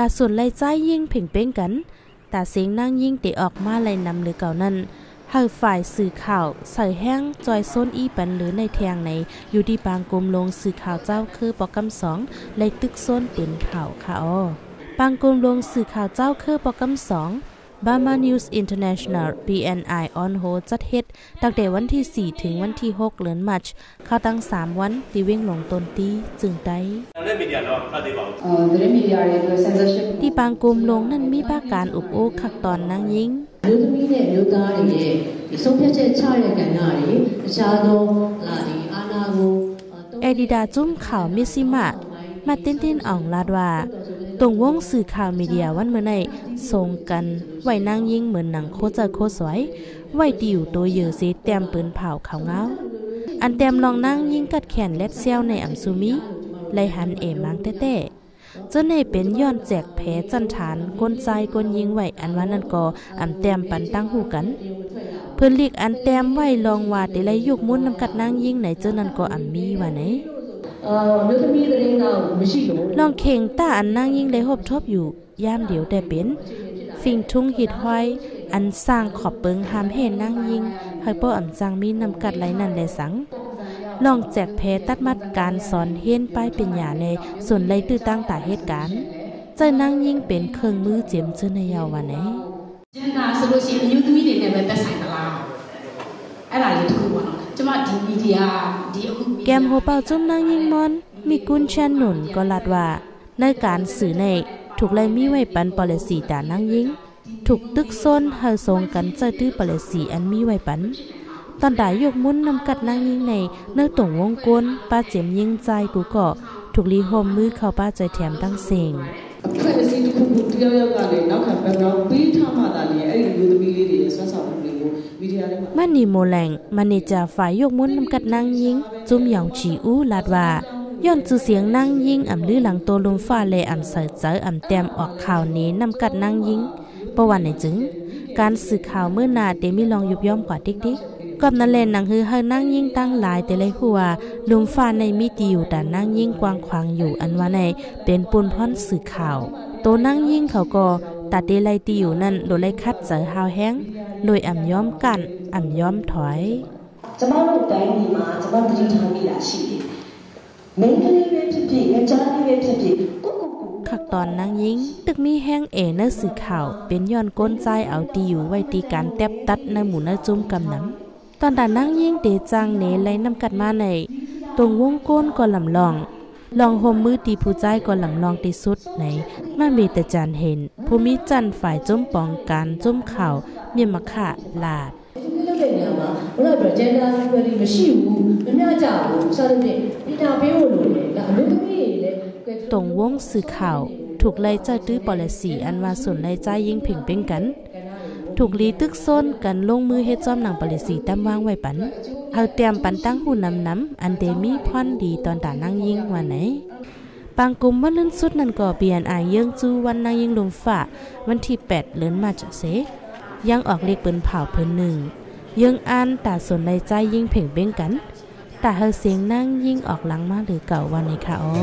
ตาส่วนไล่ใจยิ่งเพ่งเป้งกันตาเสียงนั่งยิ่งเตะออกมาไล่นำหรือเก่านั่นหากฝ่ายสื่อข่าวใส่แห้งจอยส้นอีปันหรือในแทงในอยู่ที่บางกลมลงสื่อข่าวเจ้าคือปอกำสองไล่ตึกส้นเต็มข่าวค่ะอ้อบางกลมลงสื่อข่าวเจ้าคือปอกำสองBurma News International BNI on hold จัดเฮ็ดตั้งแต่วันที่4ถึงวันที่6เดือนมิถุนายนเข้าตั้ง3วันที่เว้งหลงตนตีจึงได้ที่บางกลุ่มลงนั้นมีประการอุบโอคักตอนนางยิงเอดิดาจุ้มข่าวมิซิมะมาเต้นๆอ่องลาดว่าตรงวงสื่อข่าวมีเดียวันเมื่อไหร่ส่งกันไหวนางยิ่งเหมือนหนังโคเจอโคสวยไหวดิวตัวเยอะซีเตรียมปืนเผาขาวเงาอันเตรียมลองนั่งยิ่งกัดแขนเล็บเซี่ยวในอัมซูมิไลหันเอมังเต้ๆจนในเป็นย้อนแจกแผลจันทานก้นใจก้นยิงไหวอันวันนั้นก่ออันเตรียมปันตั้งหูกันเพื่อนลีกอันเตรียมไหวลองว่าแต่ไรยุกมุ่นนำกัดนางยิ่งไหนเจ้านั้นก่ออัมมีว่าไหนลองเข่งตาอันนั่งยิ่งเลยหอบทบอยู่ย่ามเดียวแต่เป็นฟิงทุ่งหิดห้อยอันสร้างขอบเปิงหามเห็นนั่งยิ่งไฮโปอ่ำจังมีนำกัดไหลนั่นเลยสังลองแจกเพตัดมัดการสอนเห็นป้ายเป็นหยาในส่วนไรตื้อตั้งตาเหตุการณ์ใจนั่งยิ่งเป็นเครื่องมือเจียมเชื่อในยาววันไหนแกมโฮเปาจุ่มนางยิงมอนมีกุญแจหนุนก็ลัดว่าในการสื่อในถูกไล่มีไว้ปันปลสีตานางยิงถูกตึกซ้นเฮาทรงกันเจอตื้อปลสีอันมีไว้ปันตอนได้ยกมุ้นนำกัดนางยิงในเนื้อต่งวงกลป้าเจียมยิงใจกูเกาะถูกลีโฮมมือเข้าป้าใจแถมตั้งเสียงมันนีโมแลงมันนี่จะฝ่ายยกมุ้นนำกัดนางยิงจุ่มหยองฉีอู้ลาดว่าย้อนจื่อเสียงนางยิงอ่ำลื้อหลังโตลมฟ้าเลอ่ำใส่เจออ่ำแต้มออกข่าวนี้นำกัดนางยิงประวันในจึงการสื่อข่าวเมื่อนาเดมิลองยุบย่อมกว่าติ๊กกับนั่นเลนนางฮือเฮานั่งยิ่งตั้งหลายแต่เลยหัวลุมฟ้าในมีดีอยู่แต่นั่งยิ่งกว้างขวางอยู่อันว่าในเป็นปูนพ่อนสื่อข่าวโตนั่งยิ่งเขาก็ตัดเดลัยตีอยู่นั่นโดยไล่คัดเจอหาวแห้งโดยอ่ำย้อมกันอ่ำย้อมถอยจะบ้าลูกแดงมีมาจะบ้าตีทางมีหลาชีเมนก็เลยเวทีผีเงินจ้าเลยเวทีผีขักตอนนางยิงตึกมีแห้งเอเนื้อสื่อข่าวเป็นย้อนก้นใจเอาตีอยู่ไว้ตีการแทบตัดในหมู่เนื้อจุ่มกำน้ำตอนด่านนั่งยิ่งเดจังเนไล่นำกัดมาในตรงวงก้นก่อนลำลองลองหอมมือตีผู้ใจก่อนลำลองตีสุดในมาเมตจานเห็นภูมิจันฝ่ายจมปองการจมเข่าเมียมะขะลาดตรงวงสื่อข่าวถูกไล่ใจดื้อปลสีอันว่าส่วนไล่ใจยิ่งผิงเป็นกันถูกลีตึกซ้นกันลงมือเฮ็ดจอมหนังปลิสีตั้มวางไว้ปันเอาเตรียมปันตั้งหูน้ำอันเดมีพอนดีตอนตานั่งยิงวันไหนบางกลุ่มว่าลื่นสุดนั่นก่อเปลี่ยนอายเยื่องจูวันนั่งยิงลมฝ่าวันที่8เดือนมิถุนายนเสยังออกเลขปืนเผาเพิ่นหนึ่งเยื่องอันตาสนในใจยิงเพ่งเบ้งกันตาเฮเสียงนั่งยิงออกหลังมาหรือเก่าวันไหนค่ะอ๋อ